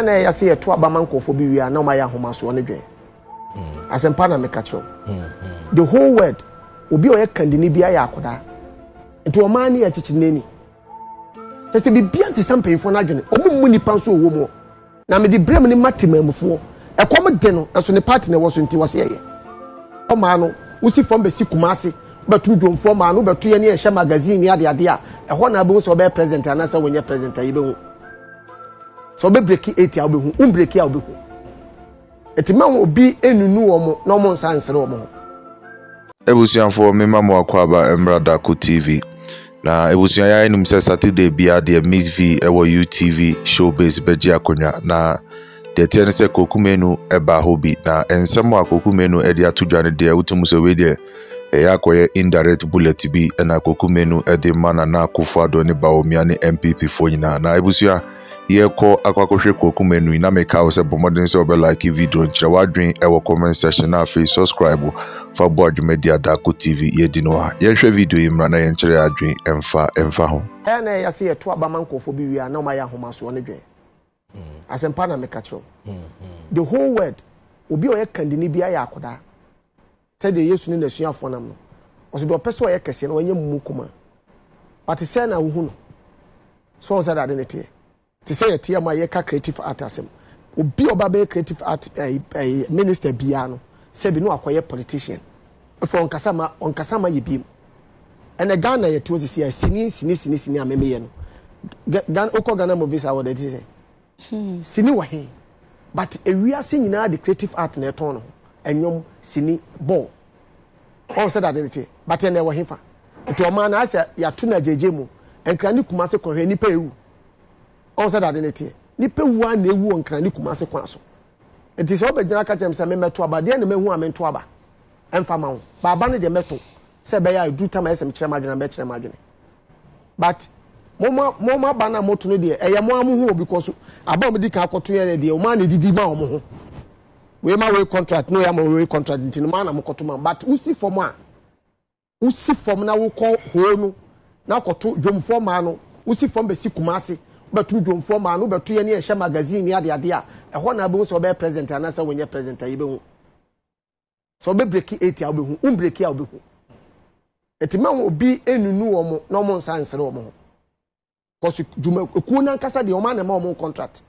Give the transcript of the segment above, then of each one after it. and I see a twab manko for be no my homas one again. As in Panama Cacho, the whole world will be a candinibia yakoda. Into a man near Chichinini. Just to be beyond something for Nagan, or money panso womo. Now me the Bremini Matimum before a common deno as when the partner was in Tiwasia. O mano, we see from the Sikumasi, but we don't form an over 2 years magazine near the idea. A honorable so be present and answer when you're present. So be breaking 80 album, unbreaky album. It will be any new or no more science or more. Ebusian for Mimamo Aquaba and Brother Utv. Na ebusian ya enum se Saturday bia de Miss V ewo UTV showbiz beji akonya na de tie ne se kokumenu eba hobi na ensem akokumenu e de atodwane de utum so we de e akoye indirect bullet bi na kokumenu e de mana na Akufo-Addo ne Baomia ne MPP fo nyina na ebusian ye ko akwakohwe kokumenu na make house bomodin se obe like video nchira wadwen ewo comment section na face subscribe for board media dako tv ye di no ha ye hwe video imra na ye nchira adwen emfa ho na ye se ye to abamanko fo bi wi na ma ya homaso ne dwen asempa na make atro the whole world obi o ye kandini bia ya akoda said yesu ni na suafo nam no o se do pese o ye kese na wanye mumukuma but se na wo hu no so said that in it to say a tear my yaka creative artism would be a creative art a minister piano said no acquire politician from Kasama on Kasama Yibim and a Ghana yet was this year sini meme Gan Oko Ghana movies our disease sini wahe but a we are seeing now the creative art in a tono and yom sini bon all said identity but then they were him to a man as Yatuna Jejemu and Kranu Kumase Koheni Peru. Also that in it here. Nipe one new one can look massive. It is all the Jacatams and Metuaba, the enemy who I meant to Abba and Famau, Babani de Metu, Sebaya, do time as a chairman and better imagine. But Moma Bana Motunia, a Yamu, because Abomedica to the Omani di Mamo. We are my contract, no Yamaway contract in Tinamana Mokotuma, but who see for ma? Who see from now call Hono, now Cotu, Jom Formano, who see from the Sikumasi. But we don't form an over 2 years magazine near the idea. A honorable so be present and answer when you're present. So be breaking 80 album, unbreaky album. It will be any new no more science or more. Because you couldn't cast the Oman and more contract.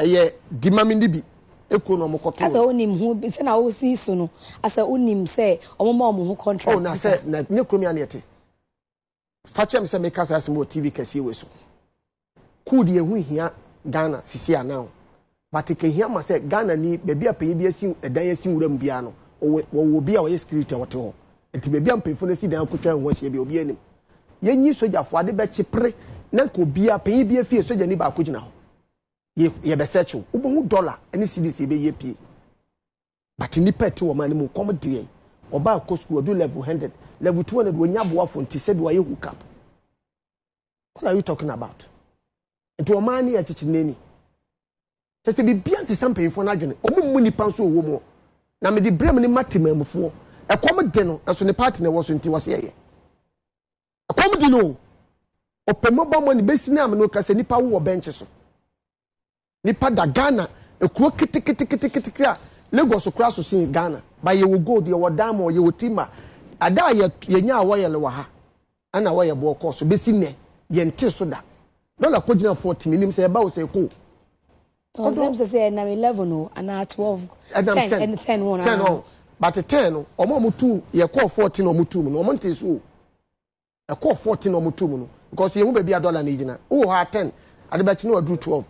A year, demanding the be. A conomo contract. As a own him who be sent out season as a own him say, or more contract. Oh, now said, no criminality. Fetch him some make us as more TV can see with. Could you hear Ghana, Sisia now? But you can hear myself, Ghana need maybe a PBS, a dancing room piano, or will be our security at all. It may be unpainfully down culture and what she will be in. Yen you soldier for the better pray, none could be a PBF soldier nearby could now. Ye have a search, $1, any CDC be ye pay. But in the pet to a man who come day, or by a course who do level 100, level 200 when you have war from Tisset, why you hook up. What are you talking about? To a man near Chichinini. Just to be beyond something for Nagan, or money panso womo. Now me the Bremini Matimum before a common deno as when the partner was in Tiwasia. A common deno or Pemoba money basinam no Casanipa or benches. Nipa da Ghana, a crooked ticket, Lagos across to Ghana, by you will go the Wadam or your Tima. A die yenya wire loaha, and a wire walk or so besine, yen tisoda. Dollar Codina 40 million say about say cool. Sometimes say 11 and 12 and 10 1. But a 10 or more 2 you call 14 or mutu no month is who a call 14 or mutu because you won't be a dollar nigina. Oh ha 10 and bet you know do 12.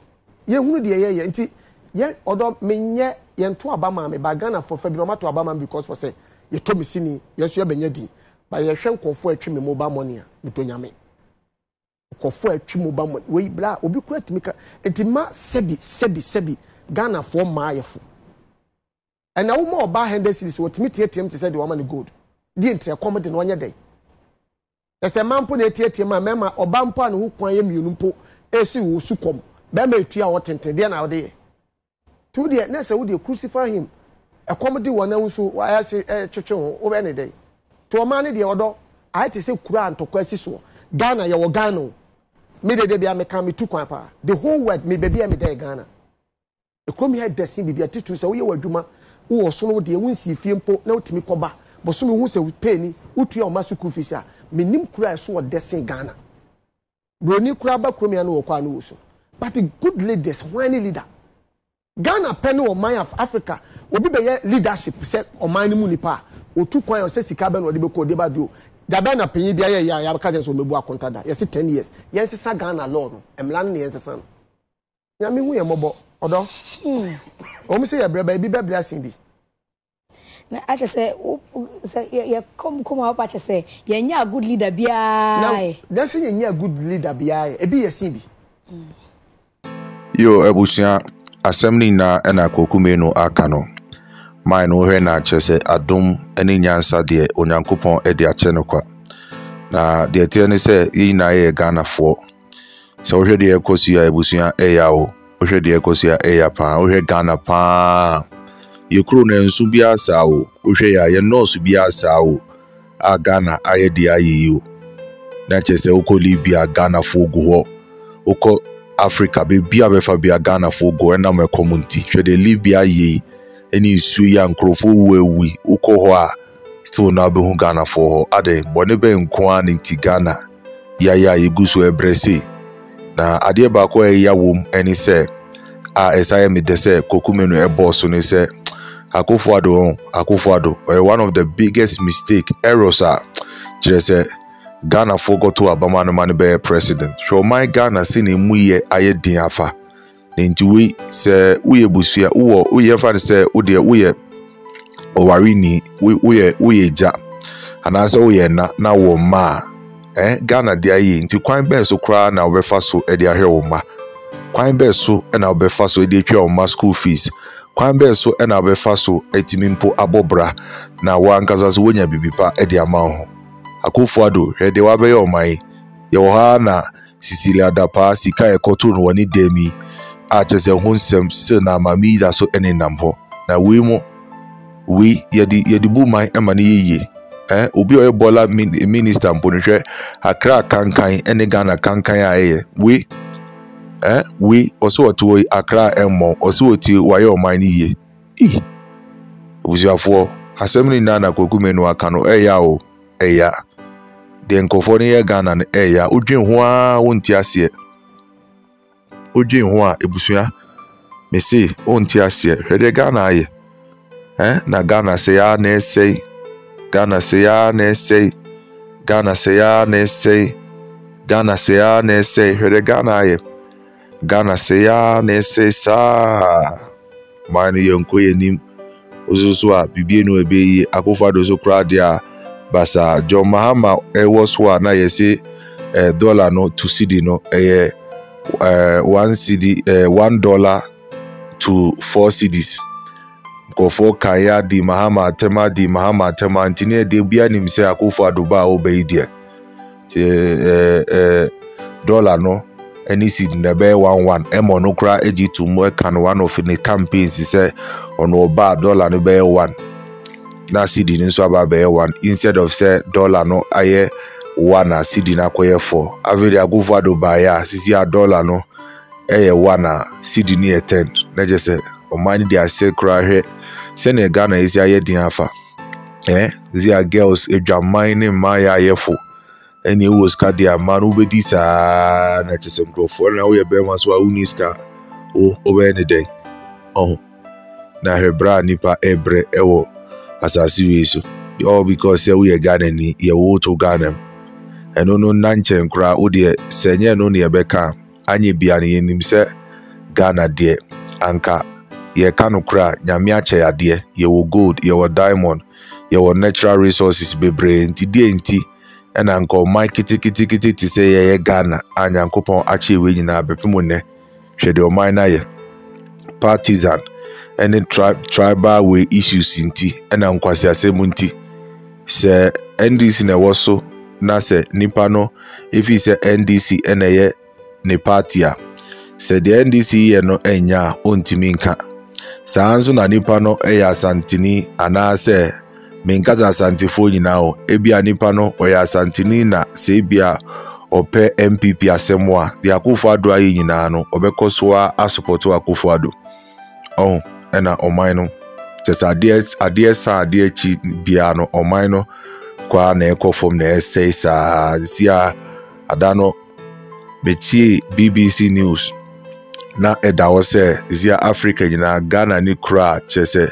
Ye who the ye inti ye odo menye yen to Abama me bagana for Febinoma to Abama because for say you told me sini yes you have been yedi by your shank or 4 3 mobile money mutonyame. Kofoe chimobam we bra obi kura timika etima sebi Ghana for maayefo and awu ma oba hendesis otimiti atm to say the woman good di entre comedy no anya dey ese mampo na atm ma mema oba mpo an ho kwan ye mienu mpo esi wo sukom be ma etua wo tenten de na wo de tu de na se wo de crucify him e comedy wona nso wa ya se twetwe ho wo be ne dey to ma ne de odo I te say kura antokwasi so Ghana, your Ghana. Me de be a me come me two kwapa. The whole world me be a me de Ghana. Ekwami ha desin bibi atitu se wo ye wadwuma wo so no wo de wunsi fie mpo na otimi kɔba bo so me hu se peni utua o masuku fisha menim kura so wo desin Ghana broni kura ba kromi ana wo kwa no wo so but good leaders wani leader Ghana penny or man of Africa will be the leadership set or mine munipa or 2 points or 6 carbon or the book de badu. The banner penny be a yabakajas or Mabua Contada. Yes, 10 years. Yes, it's a Ghana alone. I'm landing as a son. Yammy, we are mobile, although say a baby be blessing thee. I just say, come up, I just say, you're a good leader, be I. That's a good leader, be I. A be a CD. Yo, Abusia. Assembly na ena kokume no akano mai no hwe na chese adom ene nyansa de onyankopon e de ache nokwa na de tie ne se yi na ye Ghana fo se ohwe de ekosia ebusua eya o ohwe de ekosia eya pa ohwe Ghana pa yekru na nsu bia sa o ohwe ya ye nurse bia sa o a Ghana aye de aye o na chese okolibia Ghana fo guho okọ Africa be bia be fa bia Ghana fo go na me community hwe de Libya ye eni isu ya nkrofo wewi ukoho a still na be hu Ghana fo ho ade bone be nko an nti Ghana ya ya eguso ebrese na ade ba ko ya wom eni se a esai me de se kokumenu e boss ni se Akufo-Addo one of the biggest mistake errors are jese Ghana forgot to Abamano Manibe president. So my Ghana seen him we aye diafa. Ninti we say uye busia uwo uye fan say ude uye owarini uye ja. Anasa uye na wo ma. Ghana dia ye nti kwan be so kra na obefa so e dia hwe wo ma. Kwan be so e na obefa so e dia twa wo ma school fees. Kwan be so e na obefa so etimimpo abobra na wa nkaza so wonya bibipa e dia ma ho. Akufo-Addo hede wabe yo mai yohana sicilia dapa sika ekotu no wani demi a chese hunsem se na mami da so ene nambo na we mo we yedi bu mai emani yiye obi oye bola minister mponhwe akra kankan ene Ghana kankan aye we oso oto akra emmo oso oti waye oman yiye obusiafo assembly na na kokumenu aka no eya o eya de nkofo ne Ghana ne eya odwen ho a wonti ase odwen ho a ebusua me se wonti ase hwede Ghana aye na Ghana se ya ne sei hwede Ghana aye Ghana se ya ne sei sa mani yonko yenim ozuzu a bibie no ebeyi Akufo-Addo so kra dia basa John Mahama ewoswa na yesi dollar no to cedi no one cedi $1 to 4 cedis ko for kaya di Mahama tema ntine de bia nim se Akufo-Addo ba obey dia dollar no any cedi na be 11 emo no kra eji to mo kan one of the campaigns se ono ba dollar no be 1 na cedi nso aba be 1 instead of say dollar no aye 1 na cedi na koye 4 averi Akufo-Addo ba ya sisi a dollar no aye 1 na cedi ni 10 na je say o man dey say kra hwe say na Ghana isi aye din afa zia girls edwa mine maya ayefo eni wo ska dia man wo be disa na je say mkrofo na wo ye be maso a uniska o obe ni den oh na hebra ni pa ebre ewo asasi we so all because say we Ghana ni ye wo to Ghana eno no nanche nkra wo de senye no ne be ka anye bia ne nim se Ghana de anka ye ka no kra nyame ache ade ye wo gold ye wo diamond ye wo natural resources bebre nti ena anko mike kiti say ye Ghana anyankopon ache we nyina bepemo ne hwede o man na ye partisan any tribal way issues inti ena nkwasi asemu nti se NDC na woso na se nipa no ifi se NDC ena ye ne party a se de NDC ye no enya ontimi nka saanzo na nipa no eya santini ana se menkaza santifo nyina o ebia nipa no oya santini na se ebia ope MPP asemu a de Akufo-Addo ayi nyina no obekoso a support Akufo-Addo oh ena omaino chesa adie sa adie chi biano omaino kwa na ekofom na essay sa sia adano bechi BBC News na edawo se sia Africa nyina Ghana ni kura chese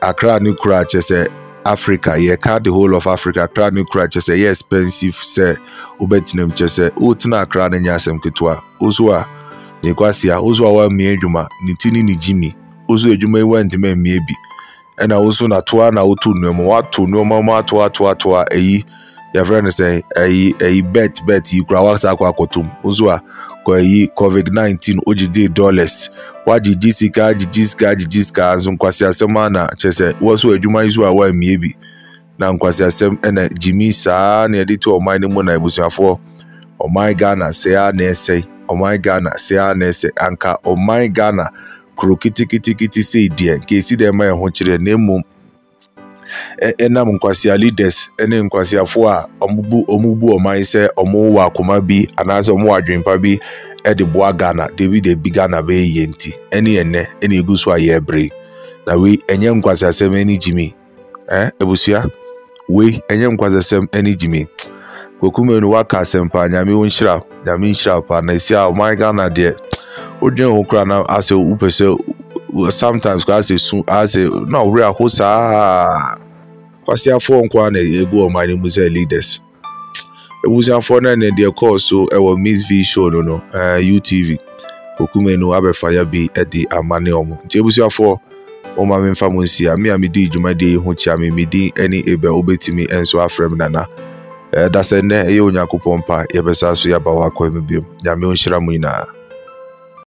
Accra ni kura chese Africa ye ka the whole of Africa Accra ni kura chese ye expensive se obetinem chese utina Accra na nyasem ketwa uzwa ni kwasia uzwa wa mi edwuma ni tini ni jimi uzwa edwuma iwanti me mi ebi ena uzwa na toa na otu nuemu watu nuemu ma toa eyi your friend say a bet you cross akwa kotum uzwa ko yi COVID-19 ojide dollars wa jijiska azun kwasi asema na chese woso adwuma izu a wa miebi na nkwasi asem na jimi saa na edit o mine mo na ibusuafo o my Ghana say a na say o my Ghana say a na say anka o my Ghana krokitikitikiti say die ke si dem ma ho chire na emum enam nkwasia leaders ene nkwasia fo a omubu oman se omo wa akoma bi anaze omo adwempa bi e de boa Ghana David e biga na be yenti ene ene ene egusu aye bre na we enye nkwasia sem ene jimi ebusia we enye nkwasia sem ene jimi kokumenu waka sempa nya me wonhira nya me nhira pa na sia oman Ghana de odwen okra na ase upese sometimes cause as a no real hosa cause your phone kwana ego my music leaders e busia phone na dey call so e we miss v show no utv kokumenu abefaya bi e dey amane omo nti e busia phone o ma me famu nsia me amidi djuma dey ho chia me midi any ebe obetimi enso afrem nana that's ene e onyankopon pa e besa so ya ba wa kwa me biom nya me onhira mu ina